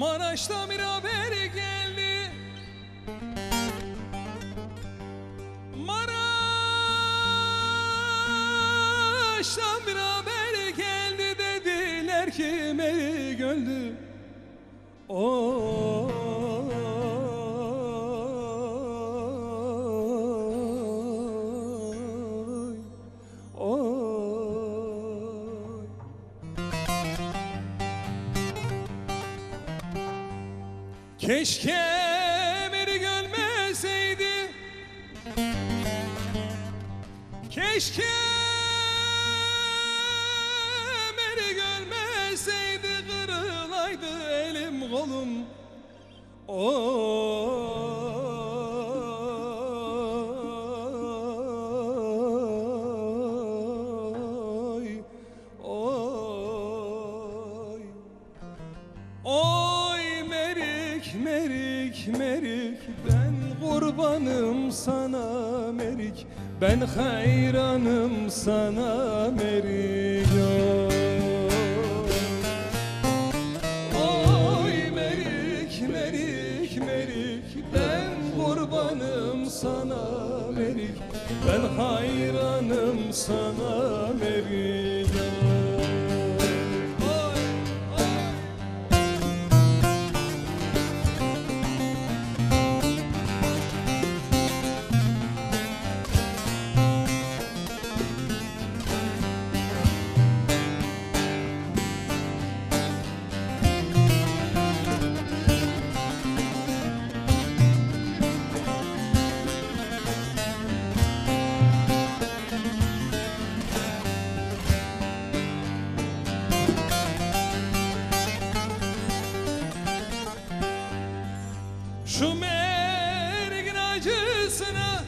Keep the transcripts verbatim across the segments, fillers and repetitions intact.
Maraş'ta bir haber geldi, Maraş'tan bir haber geldi, dediler ki Merik öldü. Oh, keşke Merik ölmeseydi, keşke Merik ölmeseydi, kırılaydı elim kolum. Oy, oy, oy Merik, Merik, Merik, ben kurbanım sana Merik, ben hayranım sana Merik. Sana Merik, ben hayranım sana Merik. Şu Merik'in acısına,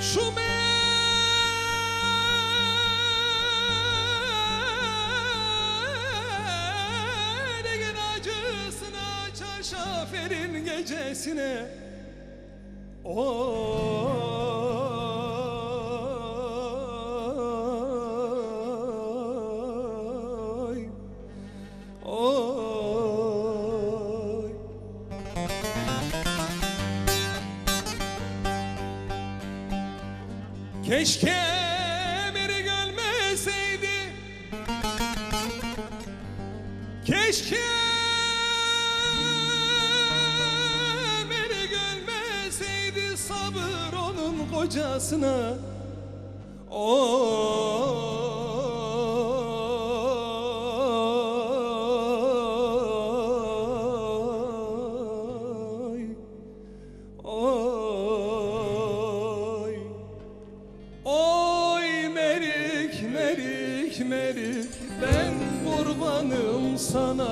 şu Merik'in acısına, çarşaferin gecesine. Oh. Keşke Merik ölmeseydi, keşke Merik ölmeseydi, sabır onun kocasına. Oh. Merik, ben kurbanım sana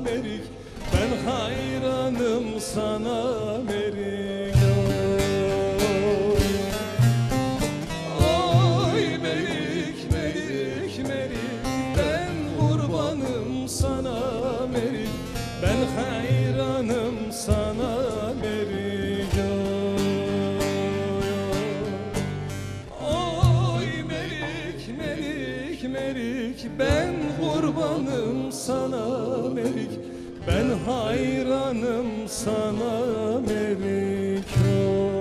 Merik, ben hayranım sana Merik. Oy Merik, Merik, Merik, ben kurbanım sana Merik, ben hayranım sana Merik. Oy Merik, Merik, Merik, ben kurbanım sana Merik, ben hayranım sana Merik.